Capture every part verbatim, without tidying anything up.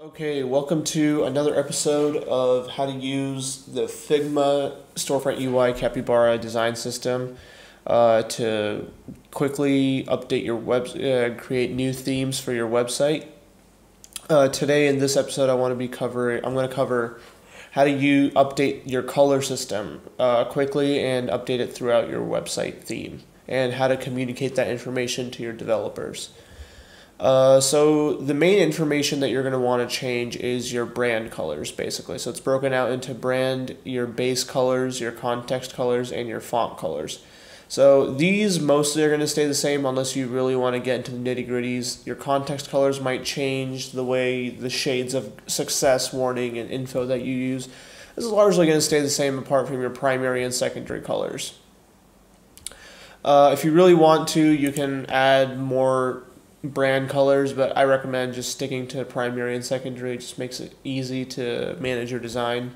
Okay, welcome to another episode of how to use the Figma Storefront U I Capybara Design System uh, to quickly update your web, uh, create new themes for your website. Uh, today in this episode, I want to be covering. I'm going to cover how do you update your color system uh, quickly and update it throughout your website theme, and how to communicate that information to your developers. Uh, so the main information that you're going to want to change is your brand colors, basically. So it's broken out into brand, your base colors, your context colors, and your font colors. So these mostly are going to stay the same unless you really want to get into the nitty-gritties. Your context colors might change the way the shades of success, warning, and info that you use. This is largely going to stay the same apart from your primary and secondary colors. Uh, if you really want to, you can add more brand colors, but I recommend just sticking to primary and secondary. It just makes it easy to manage your design.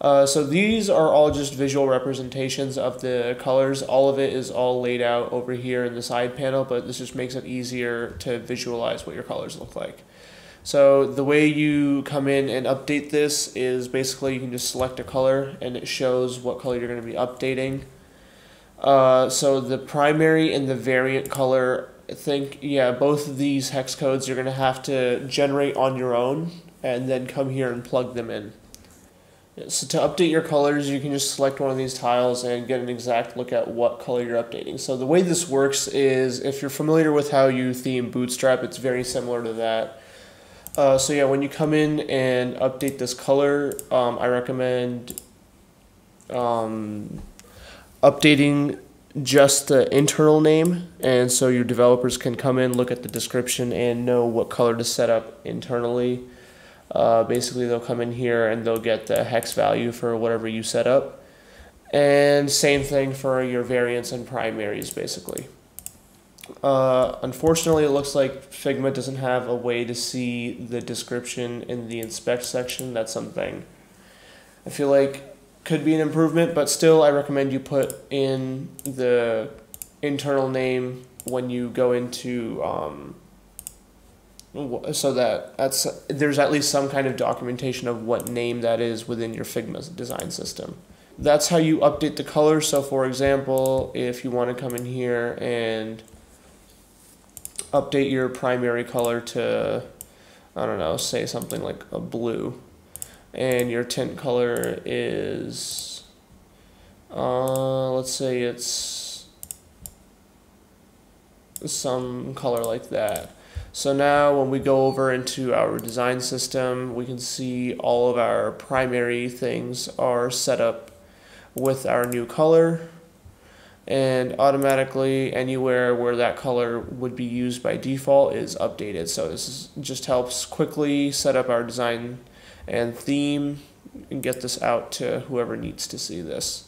Uh, so these are all just visual representations of the colors. All of it is all laid out over here in the side panel, but this just makes it easier to visualize what your colors look like. So the way you come in and update this is basically you can just select a color and it shows what color you're going to be updating. Uh, so the primary and the variant color, I think, yeah, both of these hex codes you're going to have to generate on your own and then come here and plug them in. So to update your colors, you can just select one of these tiles and get an exact look at what color you're updating. So the way this works is, if you're familiar with how you theme Bootstrap, it's very similar to that. Uh, so yeah, when you come in and update this color, um, I recommend um, updating just the internal name, and so your developers can come in, look at the description, and know what color to set up internally. Uh, basically, they'll come in here and they'll get the hex value for whatever you set up, and same thing for your variants and primaries, basically. Uh, unfortunately, it looks like Figma doesn't have a way to see the description in the inspect section. That's something I feel like could be an improvement, but still I recommend you put in the internal name when you go into um, so that that's, there's at least some kind of documentation of what name that is within your Figma design system. That's how you update the color. So for example, if you want to come in here and update your primary color to, I don't know, say something like a blue, and your tint color is, uh, let's say it's some color like that. So now when we go over into our design system, we can see all of our primary things are set up with our new color, and automatically anywhere where that color would be used by default is updated. So this is, just helps quickly set up our design and theme and get this out to whoever needs to see this.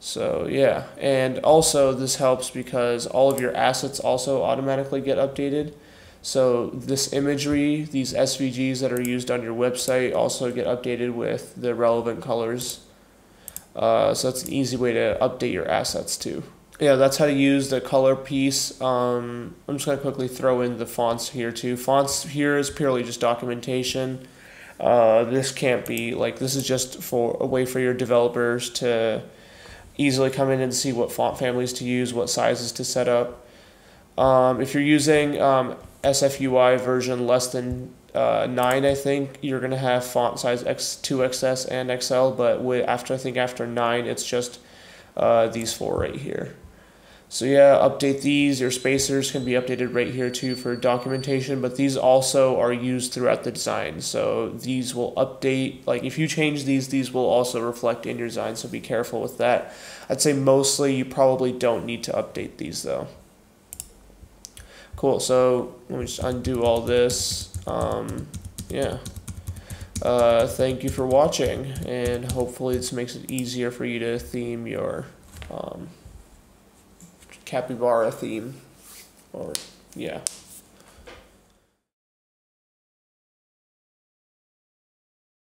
So yeah, and also this helps because all of your assets also automatically get updated. So this imagery, these S V Gs that are used on your website also get updated with the relevant colors. Uh, so that's an easy way to update your assets too. Yeah, that's how to use the color piece. Um, I'm just gonna quickly throw in the fonts here too. Fonts here is purely just documentation. Uh, this can't be, like, this is just for a way for your developers to easily come in and see what font families to use, what sizes to set up. Um, if you're using um, S F U I version less than uh, nine, I think, you're going to have font size X two X S and X L, but with, after I think after nine, it's just uh, these four right here. So yeah, update these. Your spacers can be updated right here too for documentation, but these also are used throughout the design. So these will update, like if you change these, these will also reflect in your design, so be careful with that. I'd say mostly you probably don't need to update these though. Cool, so let me just undo all this. Um, yeah. Uh, thank you for watching, and hopefully this makes it easier for you to theme your um, Capybara theme, or yeah.